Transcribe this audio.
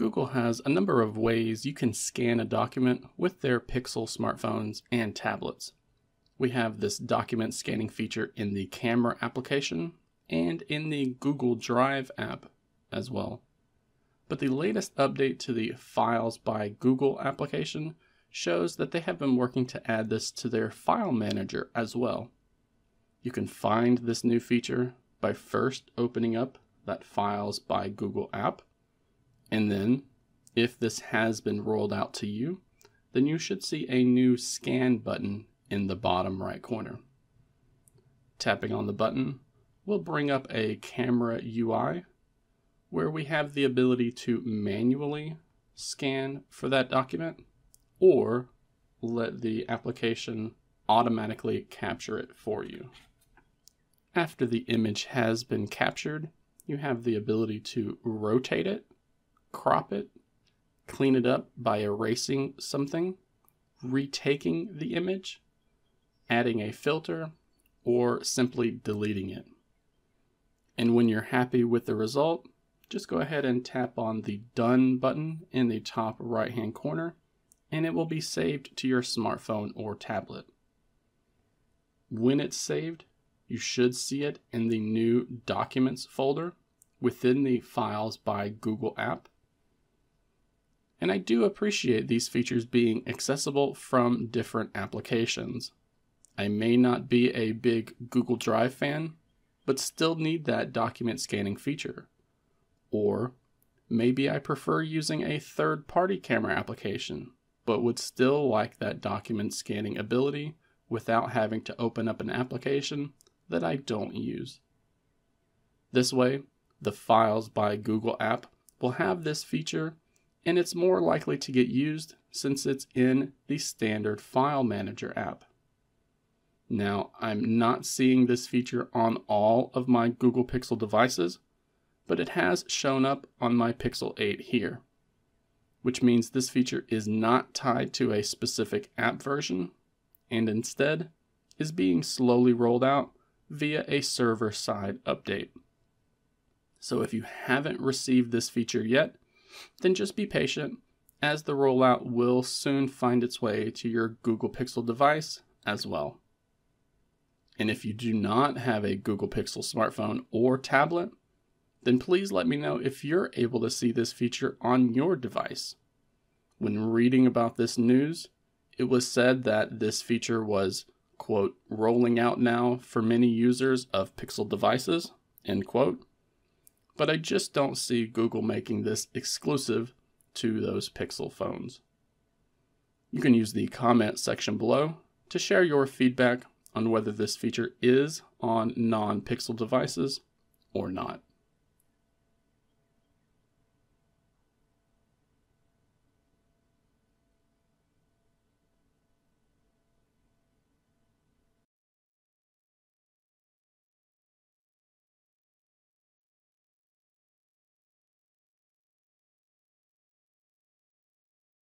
Google has a number of ways you can scan a document with their Pixel smartphones and tablets. We have this document scanning feature in the camera application and in the Google Drive app as well. But the latest update to the Files by Google application shows that they have been working to add this to their file manager as well. You can find this new feature by first opening up that Files by Google app. And then, if this has been rolled out to you, then you should see a new scan button in the bottom right corner. Tapping on the button will bring up a camera UI where we have the ability to manually scan for that document or let the application automatically capture it for you. After the image has been captured, you have the ability to rotate it, crop it, clean it up by erasing something, retaking the image, adding a filter, or simply deleting it. And when you're happy with the result, just go ahead and tap on the Done button in the top right-hand corner, and it will be saved to your smartphone or tablet. When it's saved, you should see it in the new Documents folder within the Files by Google app. And I do appreciate these features being accessible from different applications. I may not be a big Google Drive fan, but still need that document scanning feature. Or maybe I prefer using a third-party camera application, but would still like that document scanning ability without having to open up an application that I don't use. This way, the Files by Google app will have this feature, and it's more likely to get used since it's in the standard File Manager app. Now, I'm not seeing this feature on all of my Google Pixel devices, but it has shown up on my Pixel 8 here, which means this feature is not tied to a specific app version and instead is being slowly rolled out via a server-side update. So if you haven't received this feature yet, then just be patient, as the rollout will soon find its way to your Google Pixel device as well. And if you do not have a Google Pixel smartphone or tablet, then please let me know if you're able to see this feature on your device. When reading about this news, it was said that this feature was, quote, rolling out now for many users of Pixel devices, end quote. But I just don't see Google making this exclusive to those Pixel phones. You can use the comment section below to share your feedback on whether this feature is on non-Pixel devices or not.